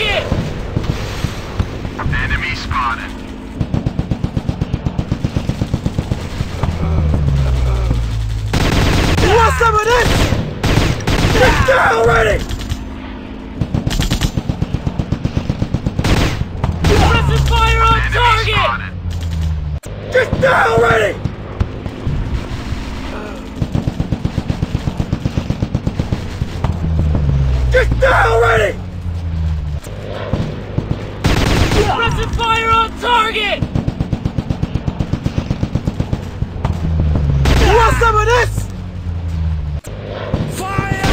Target! Enemy spotted. You want some of this? Let's go already! Pressing fire on target! Get down already! Get down already! Pressing fire on target! You want some of this? Fire!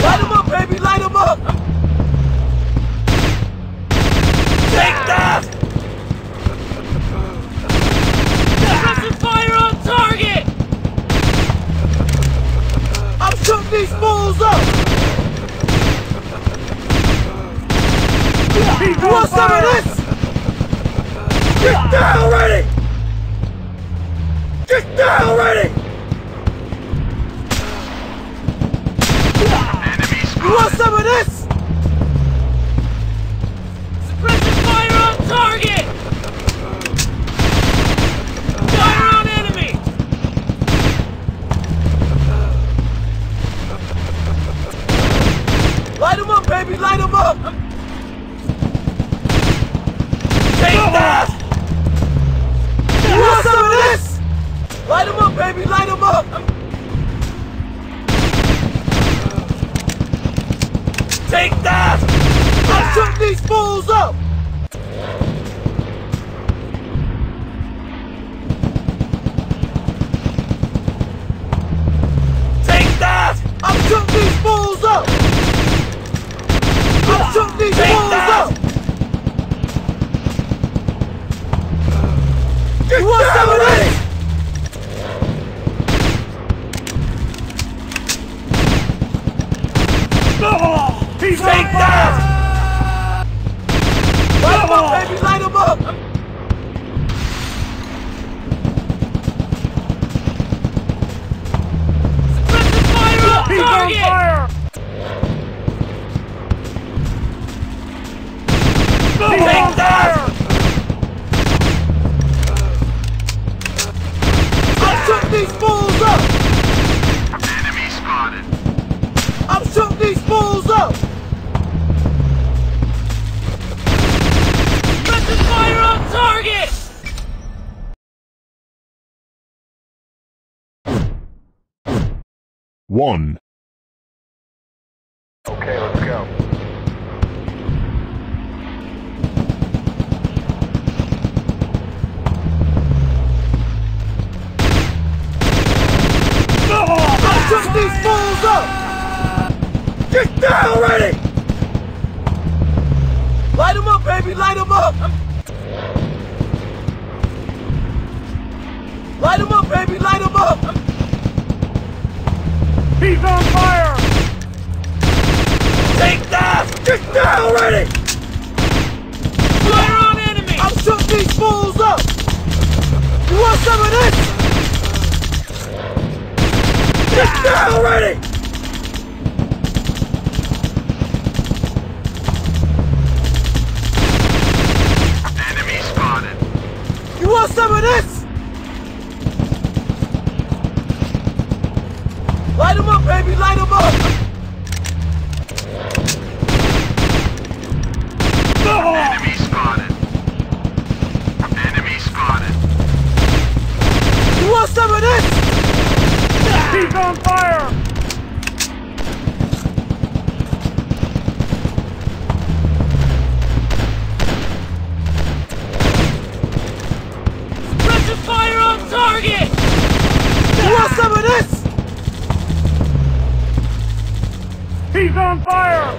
Light them up, baby! Light them up! These fools up! You want some of this? Get down already! Get down already! You want some of this? Suppressing fire on target! Light them up, baby! Light them up! Take that! You want some of this? Light them up, baby! Light them up! Take that! I took these fools up! Take that! I took these fools up! Shoot these fools up! Get down already! Take that! Light him up, baby! Light him up! Suppressing fire on target! Fire. Take that! I'm shooting these fools up! Enemy spotted! I'm shooting these fools up! Pressing fire on target! One. Okay, let's go. These fools up! Get down already! Light them up, baby! Light them up! Light them up, baby! Light them up! He's on fire! Take that! Get down already! Fire on enemy! I'm shooting these fools up! You want some of this? Get down already! Enemy spotted! You want some of this? Light them up, baby! Light them up! Enemy spotted! Enemy spotted! You want some of this? He's on fire! Suppressing fire on target! You want some of this? He's on fire!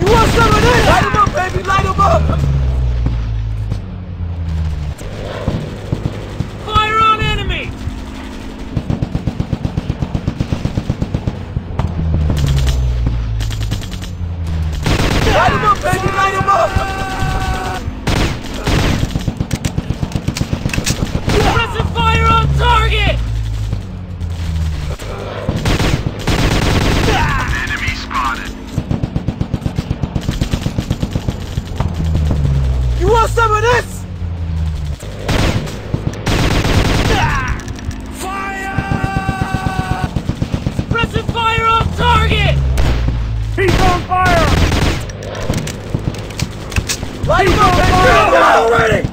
You want some of this? Light him up, baby! Light him up! Have some of this! He's on fire! Light him up! Already!